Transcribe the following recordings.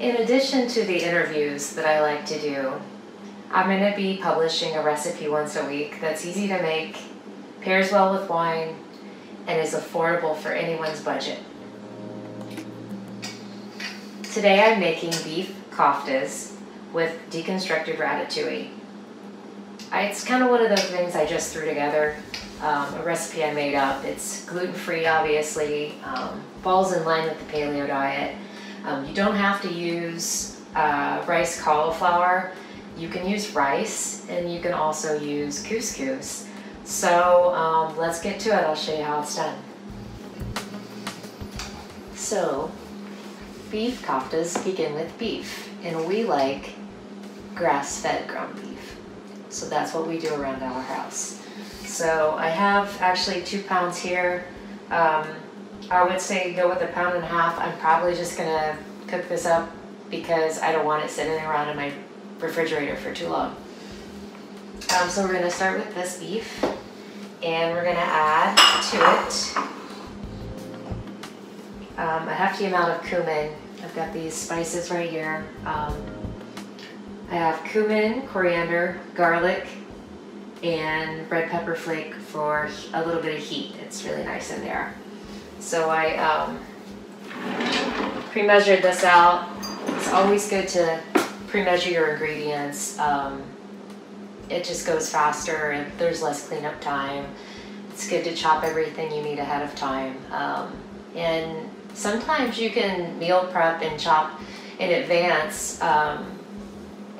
In addition to the interviews that I like to do, I'm going to be publishing a recipe once a week that's easy to make, pairs well with wine, and is affordable for anyone's budget. Today I'm making beef koftas with deconstructed ratatouille. It's kind of one of those things I just threw together, a recipe I made up. It's gluten-free, obviously, falls in line with the paleo diet. You don't have to use rice cauliflower. You can use rice, and you can also use couscous. So let's get to it. I'll show you how it's done. So beef koftas begin with beef, and we like grass-fed ground beef. So that's what we do around our house. So I have actually 2 pounds here. I would say go with 1.5 pounds. I'm probably just gonna cook this up because I don't want it sitting around in my refrigerator for too long. So we're gonna start with this beef, and we're gonna add to it a hefty amount of cumin. I've got these spices right here. I have cumin, coriander, garlic, and red pepper flake for a little bit of heat. It's really nice in there. So I pre-measured this out. It's always good to pre-measure your ingredients. It just goes faster and there's less cleanup time. It's good to chop everything you need ahead of time. And sometimes you can meal prep and chop in advance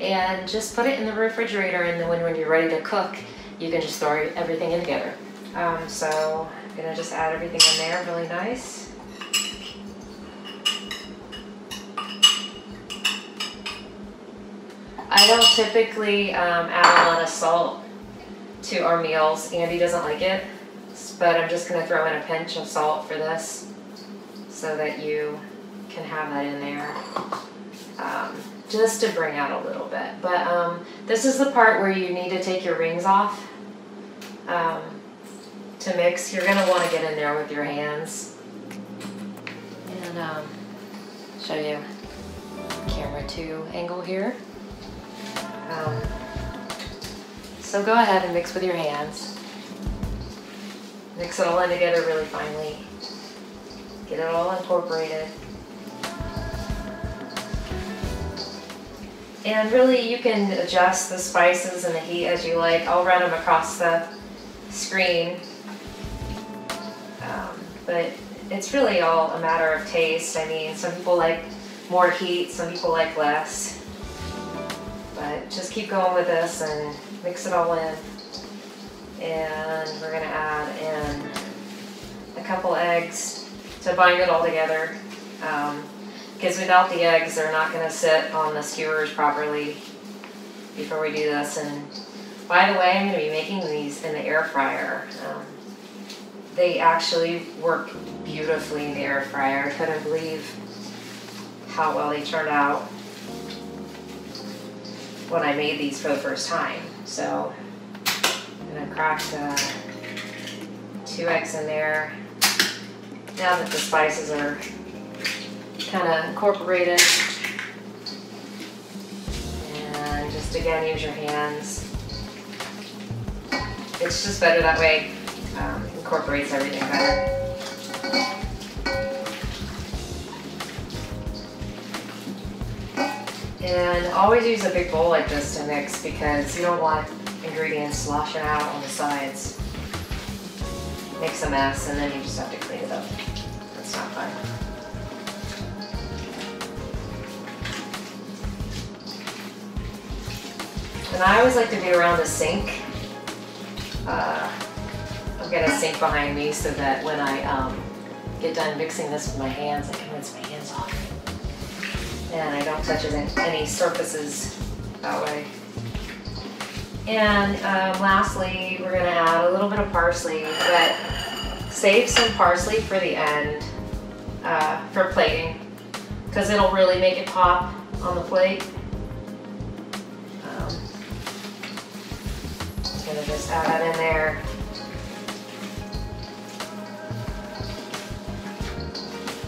and just put it in the refrigerator, and then when you're ready to cook, you can just throw everything in together. So I'm gonna just add everything in there really nice. I don't typically add a lot of salt to our meals. Andy doesn't like it, but I'm just gonna throw in a pinch of salt for this so that you can have that in there. Just to bring out a little bit. But this is the part where you need to take your rings off to mix. You're gonna wanna get in there with your hands. And show you camera 2 angle here. So go ahead and mix with your hands. Mix it all in together really finely. Get it all incorporated. And really you can adjust the spices and the heat as you like. I'll run them across the screen. But it's really all a matter of taste. I mean, some people like more heat, some people like less. But just keep going with this and mix it all in. And we're gonna add in a couple eggs to bind it all together. Because without the eggs, they're not gonna sit on the skewers properly before we do this. And by the way, I'm gonna be making these in the air fryer. They actually work beautifully in the air fryer. I couldn't believe how well they turned out when I made these for the first time. So I'm gonna crack the 2 eggs in there. Now that the spices are kind of incorporated, and just again use your hands. It's just better that way. Incorporates everything better. And always use a big bowl like this to mix because you don't want ingredients sloshing out on the sides. Makes a mess, and then you just have to clean it up. That's not fun. And I always like to be around the sink. I've got a sink behind me so that when I get done mixing this with my hands, I can rinse my hands off. And I don't touch any surfaces that way. And lastly, we're gonna add a little bit of parsley, but save some parsley for the end for plating, because it'll really make it pop on the plate. I'm gonna just add that in there.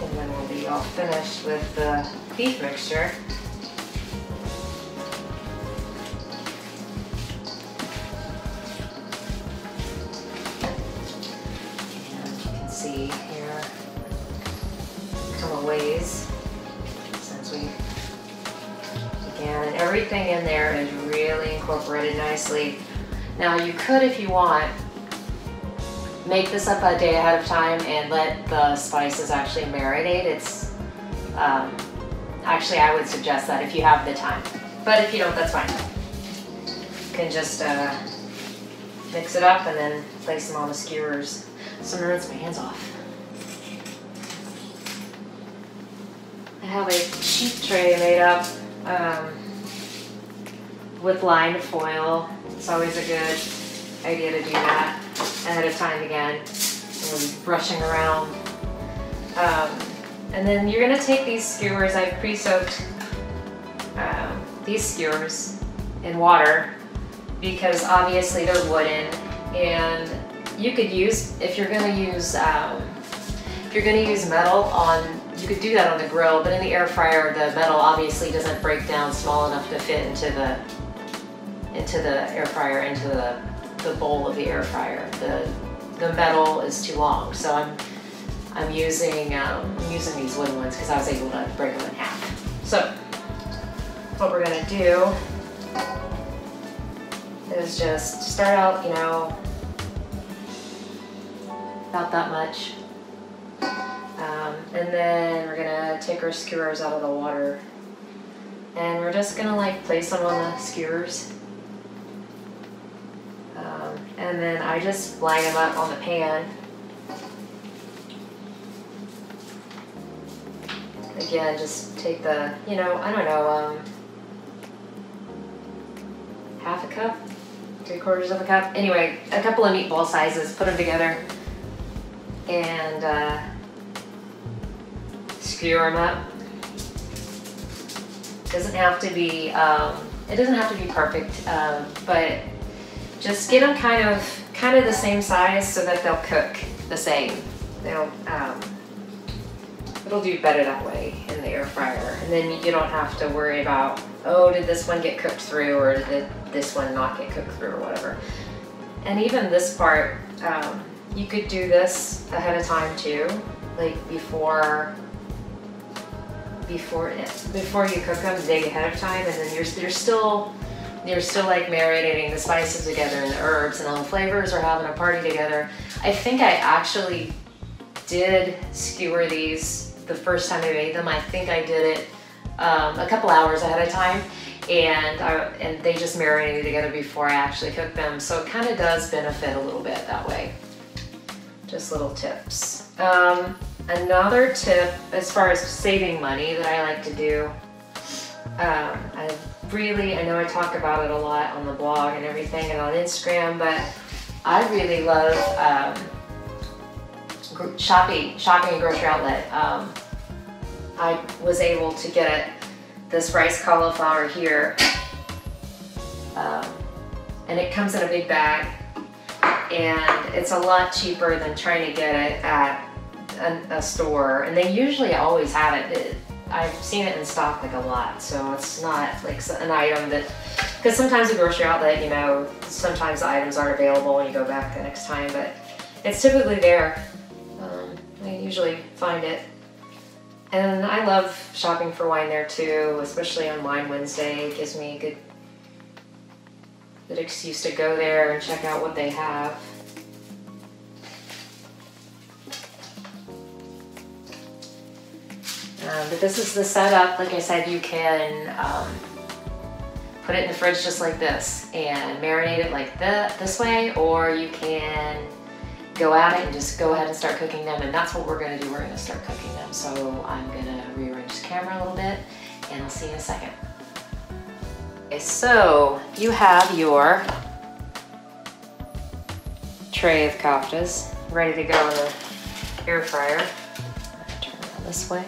And then we'll be all finished with the beef mixture. And you can see here, come a ways since we began. And everything in there is really incorporated nicely. Now you could, if you want, make this up a day ahead of time and let the spices actually marinate. It's actually, I would suggest that if you have the time, but if you don't, that's fine. You can just mix it up and then place them on the skewers. So I'm gonna rinse my hands off. I have a cheap tray made up with lined foil. It's always a good idea to do that ahead of time again. We'll be brushing around. And then you're gonna take these skewers, I've pre-soaked these skewers in water because obviously they're wooden, and you could use, if you're gonna use metal on, you could do that on the grill, but in the air fryer, the metal obviously doesn't break down small enough to fit into the air fryer, into the bowl of the air fryer. The metal is too long, so I'm using these wooden ones because I was able to break them in half. So what we're gonna do is just start out, you know, about that much, and then we're gonna take our skewers out of the water, and we're just gonna like place them on the skewers. And then I just line them up on the pan. Again, just take the, you know, I don't know, half a cup, 3/4 of a cup. Anyway, a couple of meatball sizes, put them together and skewer them up. Doesn't have to be, it doesn't have to be perfect, but just get them kind of the same size so that they'll cook the same. They'll, it'll do better that way in the air fryer. And then you don't have to worry about, oh, did this one get cooked through or did this one not get cooked through or whatever. And even this part, you could do this ahead of time too, like before you cook them the day ahead of time, and then you're still like marinating the spices together and the herbs and all the flavors, or having a party together. I think I actually did skewer these the first time I made them. I think I did it a couple hours ahead of time, and they just marinated together before I actually cooked them. So it kind of does benefit a little bit that way. Just little tips. Another tip as far as saving money that I like to do, I know I talk about it a lot on the blog and everything and on Instagram, but I really love shopping at Grocery Outlet. I was able to get this rice cauliflower here, and it comes in a big bag, and it's a lot cheaper than trying to get it at a store, and they usually always have it. I've seen it in stock like a lot, so it's not like an item that, because sometimes the Grocery Outlet, you know, sometimes the items aren't available when you go back the next time, but it's typically there. I usually find it. And I love shopping for wine there too, especially on Wine Wednesday. It gives me a good excuse to go there and check out what they have. But this is the setup. Like I said, you can put it in the fridge just like this and marinate it like this way, or you can go at it and just go ahead and start cooking them, and that's what we're going to do. We're going to start cooking them. So I'm going to rearrange the camera a little bit, and I'll see you in a second. Okay, so you have your tray of koftas ready to go in the air fryer. I'm going to turn it this way.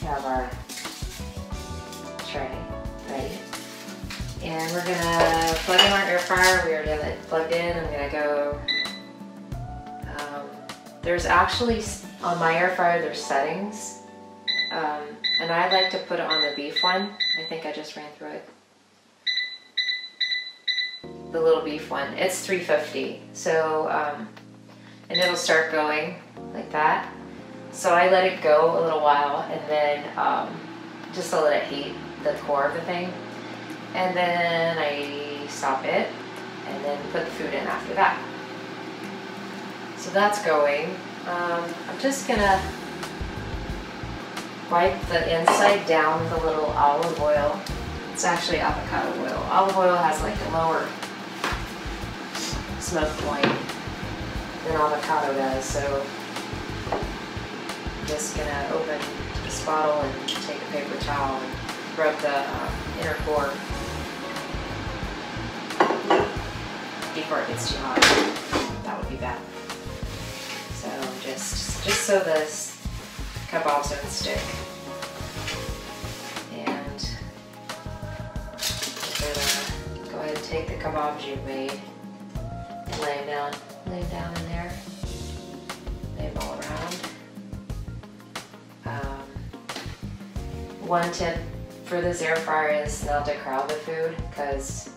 We have our tray ready, and we're gonna plug in our air fryer. We already have it plugged in. I'm gonna go There's actually, on my air fryer, there's settings. And I like to put it on the beef one. I think I just ran through it. The little beef one. It's 350. So, and it'll start going like that. So I let it go a little while and then just to let it heat the core of the thing. And then I stop it and then put the food in after that. So that's going. I'm just gonna wipe the inside down with a little olive oil. It's actually avocado oil. Olive oil has like a lower smoke point than avocado does, so I'm just gonna open this bottle and take a paper towel and rub the inner core before it gets too hot. That would be bad. So just so the kebabs don't stick. And I'm gonna go ahead and take the kebabs you've made and lay them down in there. Lay them all around. One tip for this air fryer is not to crowd the food because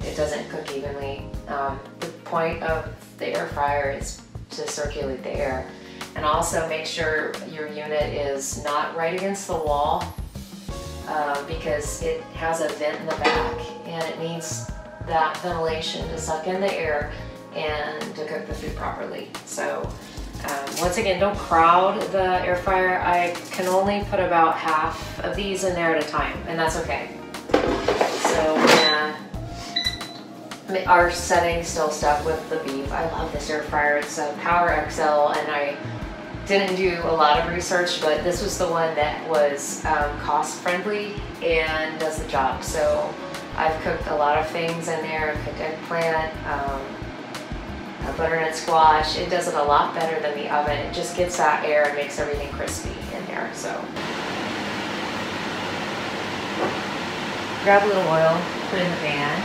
it doesn't cook evenly. The point of the air fryer is to circulate the air. And also make sure your unit is not right against the wall because it has a vent in the back and it needs that ventilation to suck in the air and to cook the food properly. So once again, don't crowd the air fryer. I can only put about half of these in there at a time, and that's okay. So our setting still stuck with the beef. I love this air fryer. It's a Power XL, and I didn't do a lot of research, but this was the one that was cost friendly and does the job. So I've cooked a lot of things in there. I've cooked eggplant, butternut squash. It does it a lot better than the oven. It just gets that air and makes everything crispy in there. So grab a little oil, put it in the pan.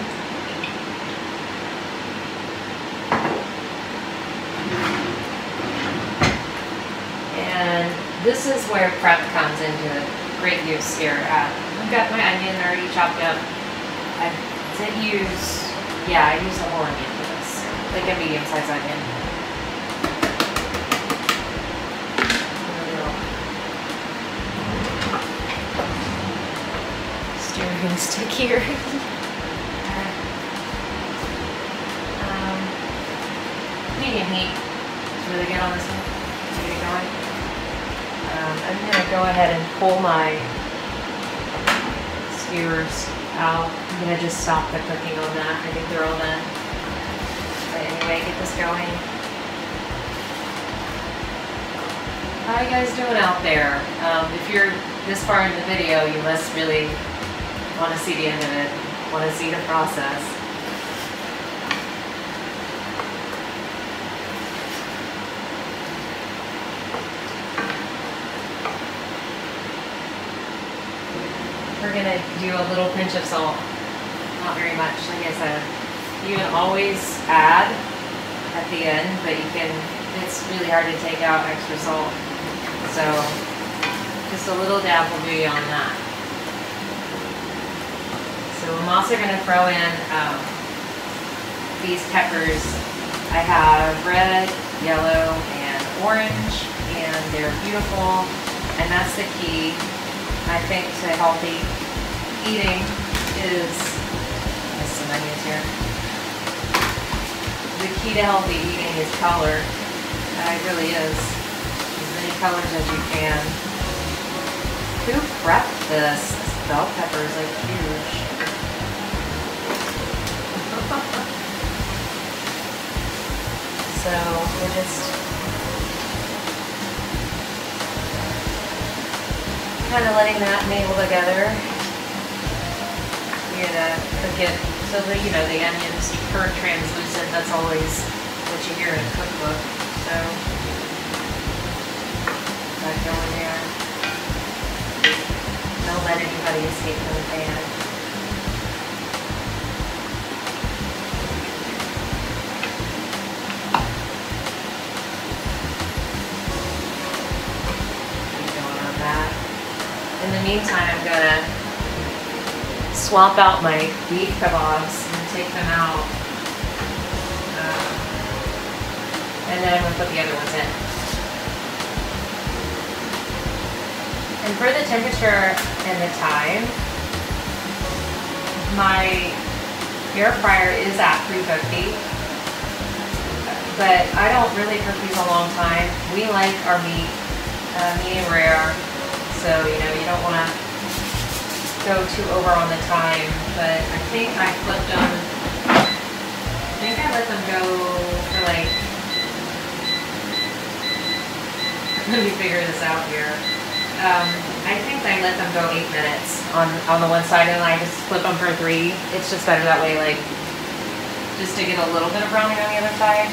And this is where prep comes into great use here. I've got my onion already chopped up. I didn't use, I used a whole onion for this, like a medium-sized onion. Stirring stick here. Medium heat is really good on this one. I'm going to go ahead and pull my skewers out. I'm going to just stop the cooking on that. I think they're all done. But anyway, get this going. How are you guys doing out there? If you're this far in the video, you must really want to see the end of it, want to see the process. We're going to do a little pinch of salt, not very much, like I said. You can always add at the end, but you can, it's really hard to take out extra salt. So just a little dab will do you on that. So I'm also going to throw in these peppers. I have red, yellow, and orange, and they're beautiful, and that's the key, I think, to healthy eating is, there's some onions here. The key to healthy eating is color. It really is. As many colors as you can. Who prepped this? This bell pepper is like huge. So we'll just kind of letting that mingle together. You're gonna cook it so that the onions turn translucent. That's always what you hear in a cookbook. So that going there. Don't let anybody escape from the pan. in the meantime, I'm gonna swap out my beef kebabs and take them out. And then I'm gonna put the other ones in. And for the temperature and the time, my air fryer is at 350, but I don't really cook these a long time. We like our meat medium rare, so you know, you don't want to go too over on the time. But I think I flipped them. I think I let them go for like. Let me figure this out here. I think I let them go 8 minutes on the one side, and I just flip them for 3. It's just better that way, like just to get a little bit of browning on the other side.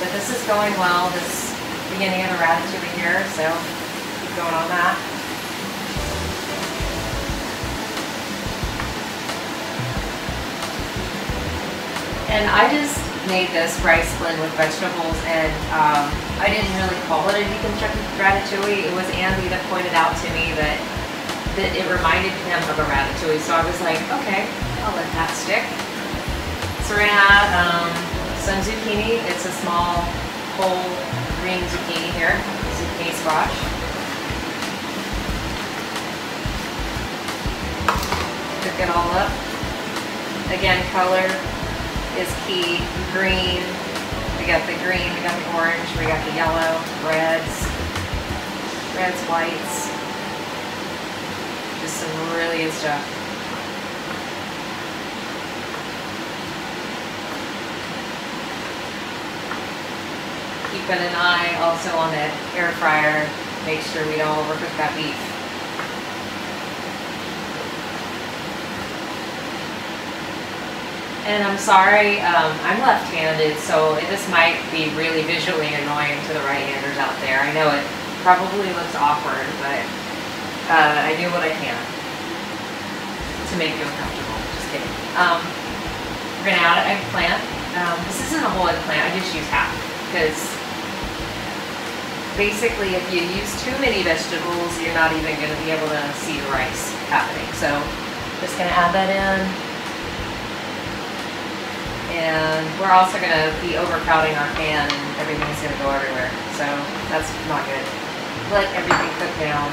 But this is going well. This beginning of the ratatouille here, so keep going on that. And I just made this rice blend with vegetables, and I didn't really call it a deconstructed ratatouille. It was Andy that pointed out to me that it reminded him of a ratatouille, so I was like, okay, I'll let that stick. So we're gonna add some zucchini. It's a small whole green zucchini here, zucchini squash. Cook it all up. Again, color is key. Green, we got the green, we got the orange, we got the yellow, reds, whites, just some really good stuff. Keeping an eye also on the air fryer, make sure we don't overcook that beef. And I'm sorry, I'm left-handed, so this might be really visually annoying to the right-handers out there. I know it probably looks awkward, but I do what I can to make you uncomfortable. Just kidding. We're gonna add an eggplant. This isn't a whole eggplant, I just use half, because basically if you use too many vegetables, you're not even gonna be able to see the rice happening. So just gonna add that in. And we're also going to be overcrowding our pan, and everything's going to go everywhere, so that's not good. Let everything cook down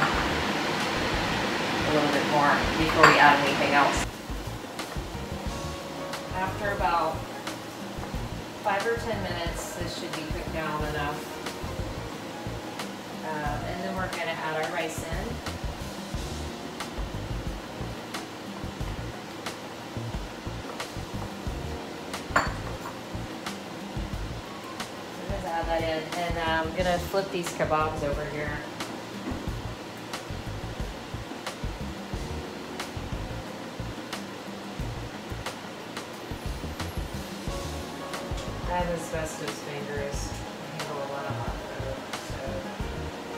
a little bit more before we add anything else. After about 5 or 10 minutes, this should be cooked down enough. And then we're going to add our rice in. That in, and I'm going to flip these kebabs over here. I have asbestos fingers. I handle a lot of hot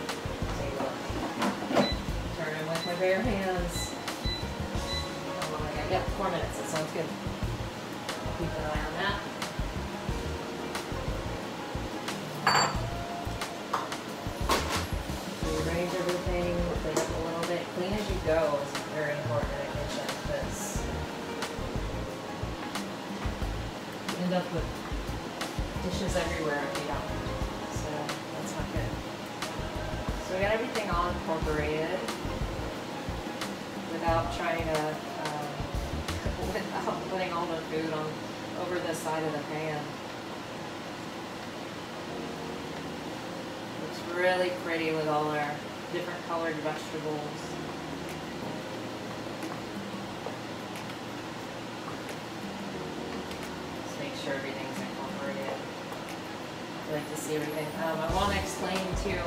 food, so take a turn them with my bare hands. Oh my God. Yep, 4 minutes. That sounds good. Keep an eye on that. Rearrange everything, clean up a little bit. Clean as you go is very important in a kitchen, because you end up with dishes everywhere if you don't. So that's not good. So we got everything all incorporated without trying to without putting all the food on over the side of the pan. Really pretty with all our different colored vegetables. Just make sure everything's incorporated. I like to see everything. I want to explain too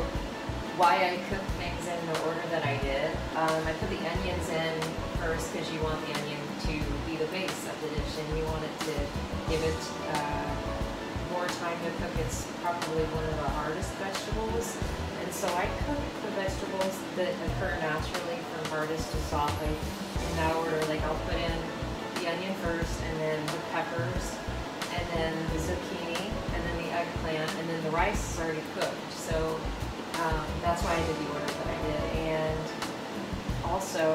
why I cook things in the order that I did. I put the onions in first because you want the onion to be the base of the dish, and you want it to give it more time to cook. It's probably one of the hardest vegetables, and so I cook the vegetables that occur naturally from hardest to soft, like in that order. Like I'll put in the onion first, and then the peppers, and then the zucchini, and then the eggplant, and then the rice is already cooked. So that's why I did the order that I did, and also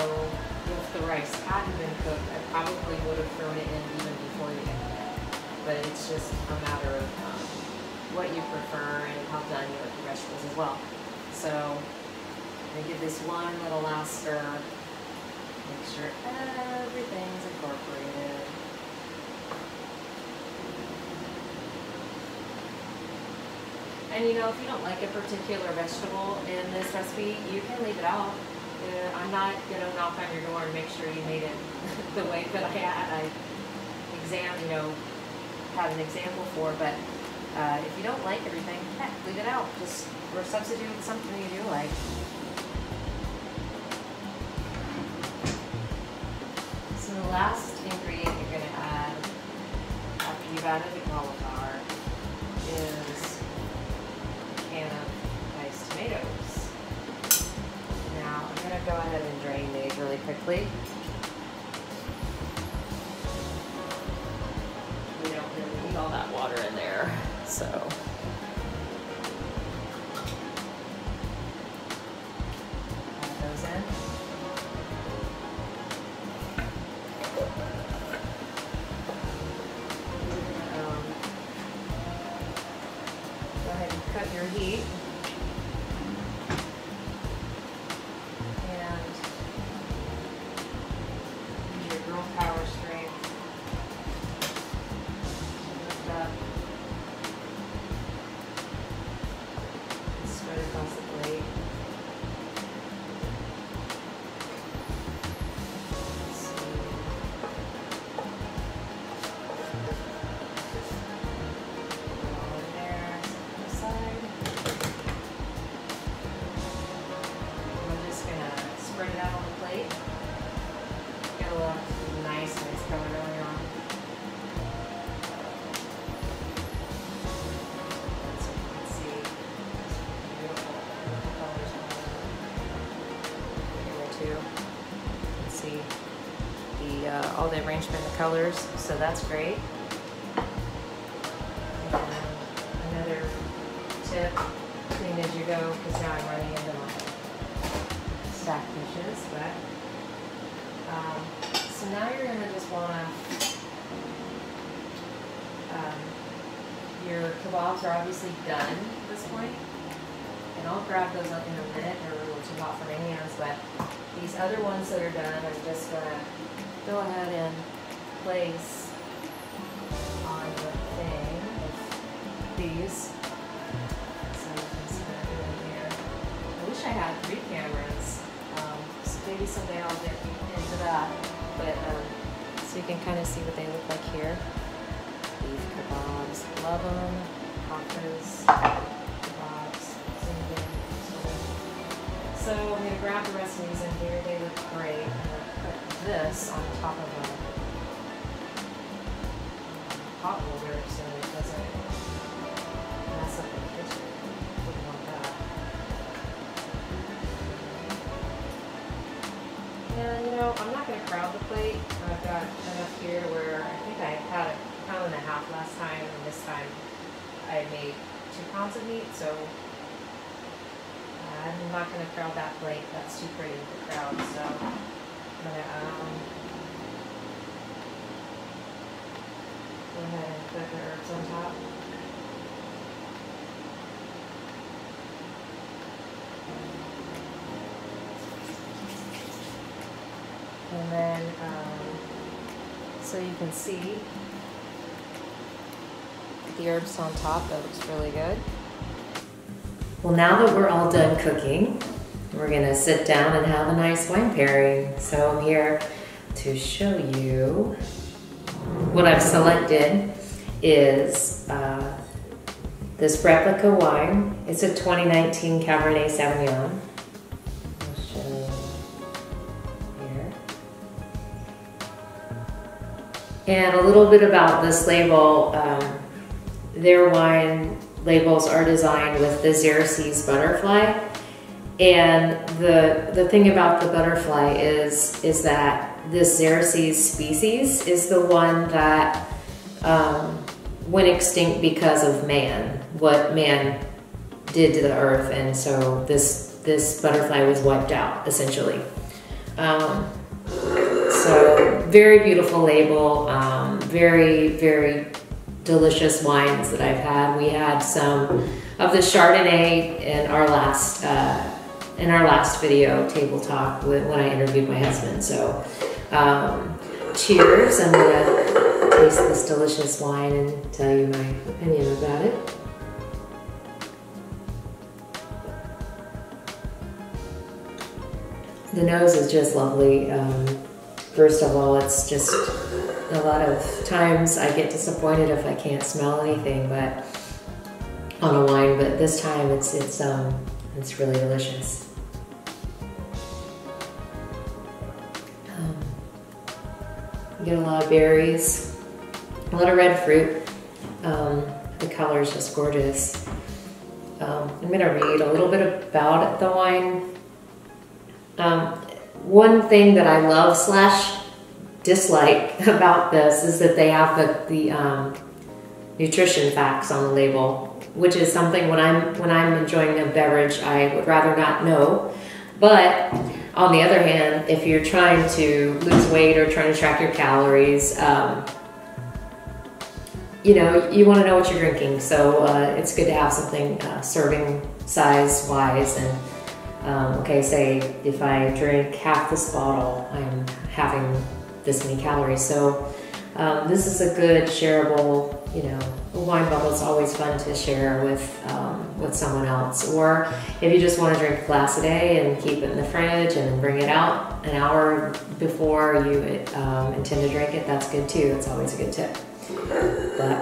if the rice hadn't been cooked, I probably would have thrown it in even before you get it. But it's just a matter of what you prefer and how done you like the vegetables as well. So I give this one little last stir, make sure everything's incorporated. And you know, if you don't like a particular vegetable in this recipe, you can leave it out. I'm not gonna knock on your door and make sure you made it the way that I had an example for. But if you don't like everything, heck, leave it out. Just or substitute with something you do like. So the last ingredient you're gonna add after you've added the cauliflower is of diced tomatoes. Now I'm going to go ahead and drain these really quickly. We don't really need all that water in there, so. Add those in. Go ahead and cut your heat. And use your girl power strength to lift up and spread across the plate. Let's see. All the arrangement of colors, so that's great. And another tip, clean as you go, because now I'm running into my stack dishes. But so now you're going to just want to, your kebabs are obviously done at this point, and I'll grab those up in a minute. They're a little too hot for my hands, but these other ones that are done, I'm just going to go ahead and place on the thing with these. So you can spread it in here. I wish I had 3 cameras. So maybe someday I'll get into that. But so you can kind of see what they look like here. Beef kebabs, love them. Koftas, kebabs, so I'm going to grab the rest of these in here. They look great. This on top of a hot holder so it doesn't mess up in the kitchen. Wouldn't want that. And you know, I'm not going to crowd the plate. I've got enough here where I think I had a pound and a half last time, and this time I made 2 pounds of meat, so I'm not going to crowd that plate. That's too pretty to crowd, so. I'm going to go ahead and put the herbs on top. And then, so you can see the herbs on top, that looks really good. Well, now that we're all done cooking, we're gonna sit down and have a nice wine pairing. So I'm here to show you what I've selected is this Replica wine. It's a 2019 Cabernet Sauvignon. I'll show you here. And a little bit about this label. Their wine labels are designed with the Xerces butterfly. And the thing about the butterfly is that this Xerces species is the one that went extinct because of man, what man did to the earth, and so this butterfly was wiped out essentially. So very beautiful label, very, very delicious wines that I've had. We had some of the Chardonnay in our last video, Table Talk, when I interviewed my husband. So cheers. I'm gonna taste this delicious wine and tell you my opinion about it. The nose is just lovely. First of all, it's just a lot of times I get disappointed if I can't smell anything, but on a wine. But this time, it's really delicious. You get a lot of berries, a lot of red fruit. The color is just gorgeous. I'm gonna read a little bit about the wine. One thing that I love slash dislike about this is that they have the nutrition facts on the label, which is something when I'm enjoying a beverage, I would rather not know. But on the other hand, if you're trying to lose weight or trying to track your calories, you know, you want to know what you're drinking. So it's good to have something serving size wise and. Okay, say if I drink half this bottle, I'm having this many calories. So this is a good shareable, you know, a wine bottle. It's always fun to share with someone else. Or if you just want to drink a glass a day and keep it in the fridge and bring it out an hour before you intend to drink it, that's good too. It's always a good tip. But,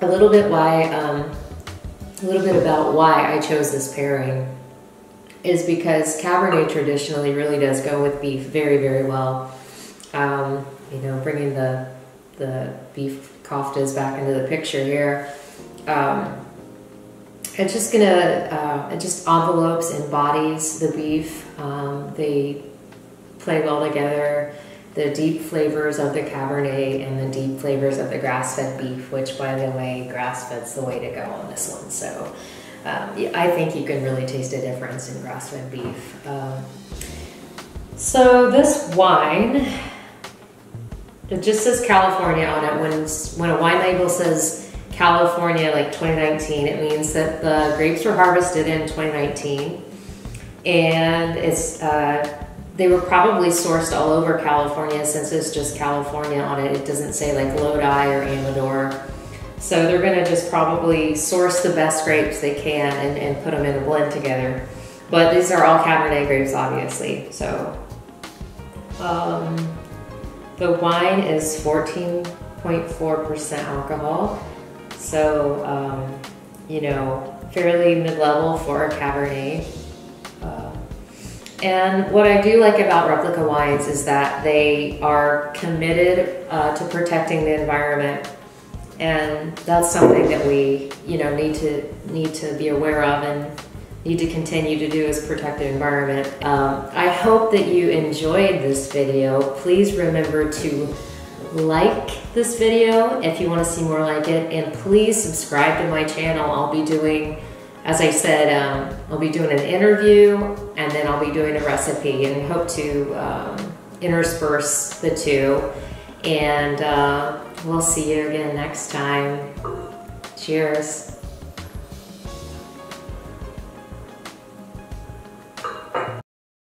a little bit about why I chose this pairing is because Cabernet traditionally really does go with beef very, very well. You know, bringing the beef koftas back into the picture here. It's just gonna, it just envelopes and embodies the beef. They play well together. The deep flavors of the Cabernet and the deep flavors of the grass-fed beef, which, by the way, grass-fed's the way to go on this one. So I think you can really taste a difference in grass-fed beef. So this wine, it just says California on it. When a wine label says California, like 2019, it means that the grapes were harvested in 2019, and it's they were probably sourced all over California, since it's just California on it. It doesn't say like Lodi or Amador. So they're gonna just probably source the best grapes they can and put them in a blend together. But these are all Cabernet grapes, obviously. So the wine is 14.4% alcohol. So, you know, fairly mid-level for a Cabernet. And what I do like about Replica Wines is that they are committed to protecting the environment, and that's something that we, you know, need to be aware of and need to continue to do, is protect the environment. I hope that you enjoyed this video. Please remember to like this video if you want to see more like it, and please subscribe to my channel. I'll be doing, as I said, I'll be doing an interview, and then I'll be doing a recipe, and hope to intersperse the two. And we'll see you again next time. Cheers.